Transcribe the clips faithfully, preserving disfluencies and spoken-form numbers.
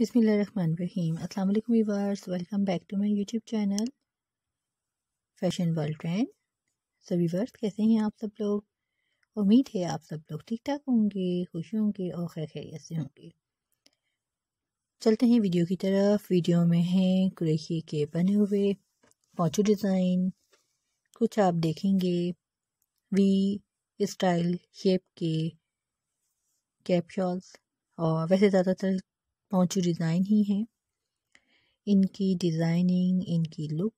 बिस्मिल्लाहिर्रहमानिर्रहीम। अस्सलाम वालेकुम viewers, welcome back to my YouTube channel fashion world trend. So viewers, कैसे हैं आप सब लोग? उम्मीद है आप सब लोग ठीक ठाक होंगे, खुश होंगे और खैर खैरियत से होंगे। चलते हैं वीडियो की तरफ। वीडियो में हैं कुरैशी के बने हुए पॉचो डिज़ाइन, कुछ आप देखेंगे वी स्टाइल शेप के कैप शॉल्स, और वैसे ज़्यादातर पॉंचो डिज़ाइन ही हैं। इनकी डिज़ाइनिंग, इनकी लुक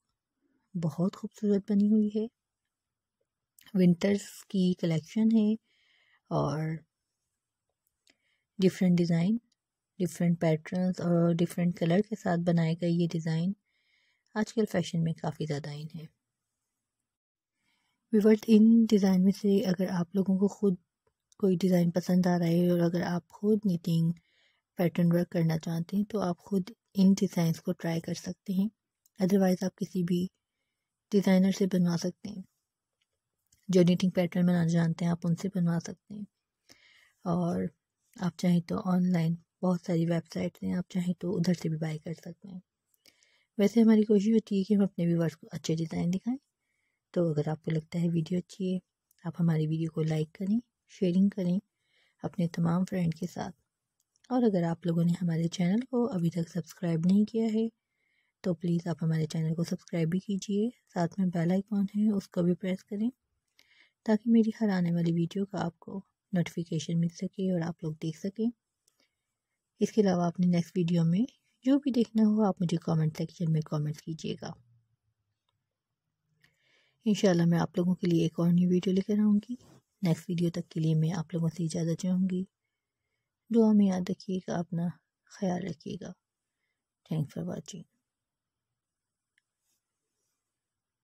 बहुत खूबसूरत बनी हुई है। विंटर्स की कलेक्शन है और डिफरेंट डिज़ाइन, डिफरेंट पैटर्न्स और डिफरेंट कलर के साथ बनाए गए ये डिज़ाइन आजकल फैशन में काफ़ी ज़्यादा इन है। विवर्ट इन डिज़ाइन में से अगर आप लोगों को ख़ुद कोई डिज़ाइन पसंद आ रहा है और अगर आप खुद निटिंग पैटर्न वर्क करना चाहते हैं तो आप ख़ुद इन डिज़ाइंस को ट्राई कर सकते हैं। अदरवाइज़ आप किसी भी डिज़ाइनर से बनवा सकते हैं, जो निटिंग पैटर्न बनाना जानते हैं आप उनसे बनवा सकते हैं। और आप चाहें तो ऑनलाइन बहुत सारी वेबसाइट्स हैं, आप चाहें तो उधर से भी बाई कर सकते हैं। वैसे हमारी कोशिश होती है कि हम अपने व्यूअर्स को अच्छे डिज़ाइन दिखाएँ। तो अगर आपको लगता है वीडियो अच्छी है, आप हमारी वीडियो को लाइक करें, शेयरिंग करें अपने तमाम फ्रेंड के साथ। और अगर आप लोगों ने हमारे चैनल को अभी तक सब्सक्राइब नहीं किया है तो प्लीज़ आप हमारे चैनल को सब्सक्राइब भी कीजिए, साथ में बेल आइकॉन है उसको भी प्रेस करें ताकि मेरी हर आने वाली वीडियो का आपको नोटिफिकेशन मिल सके और आप लोग देख सकें। इसके अलावा आपने नेक्स्ट वीडियो में जो भी देखना हो आप मुझे कमेंट सेक्शन में कमेंट कीजिएगा। इंशाल्लाह मैं आप लोगों के लिए एक और न्यू वीडियो लेकर आऊँगी। नेक्स्ट वीडियो तक के लिए मैं आप लोगों से इजाज़त चाहूँगी। दुआ में याद रखिएगा, अपना ख्याल रखिएगा। Thanks for watching.